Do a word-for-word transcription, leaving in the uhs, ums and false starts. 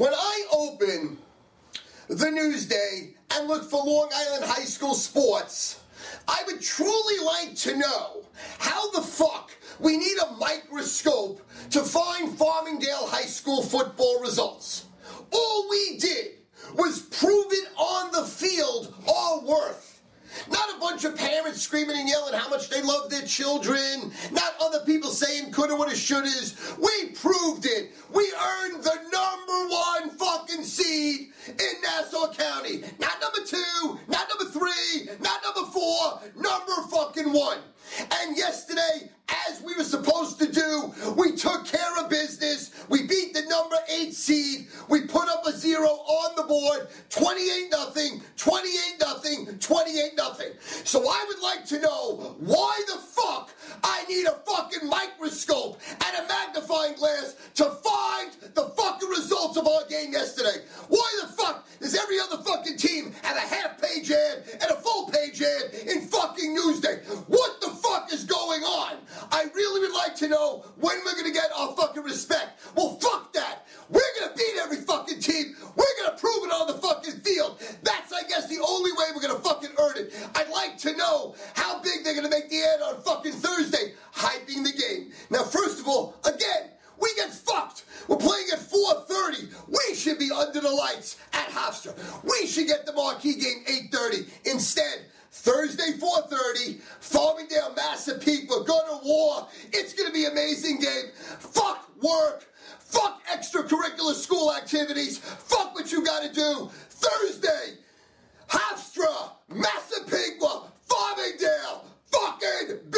When I open the Newsday and look for Long Island High School sports, I would truly like to know how the fuck we need a microscope to find Farmingdale High School football results. All we did was prove it on the field our worth. Not a bunch of parents screaming and yelling how much they love their children, not other people saying coulda, woulda, shouldas. We proved it. We earned the number one fucking seed in Nassau County. Not number two, not number three, not number four, number fucking one. And yesterday, as we were supposed to do, we took care of business. We beat the number eight seed. We put up a zero on the board, twenty-eight nothing, twenty-eight nothing, twenty-eight nothing. So I would like to know why the fuck I need a fucking microscope and a magnifying glass to find the fucking results of our game yesterday. Why the fuck does every other fucking team have a half-page ad and a full-page ad in fucking Newsday? What the fuck is going on? I really would like to know when we're going to get our fucking respect. Well, fuck that. We're going to beat every fucking team. We're going to prove it on the fucking field. That's, I guess, the only way we're going to fucking earn it. I'd like to know how big they're going to make the ad on fucking Thursday, hyping the game. Now, first of all, again, we get fucked. We're playing at four thirty. We should be under the lights at Hofstra. We should get the marquee game eight thirty. Instead, Thursday, four thirty, Farmingdale, Massapequa, go to war. It's going to be an amazing game. Fuck work. Fuck extracurricular school activities. Fuck what you got to do. Thursday, Hofstra, Massapequa, Farmingdale, fucking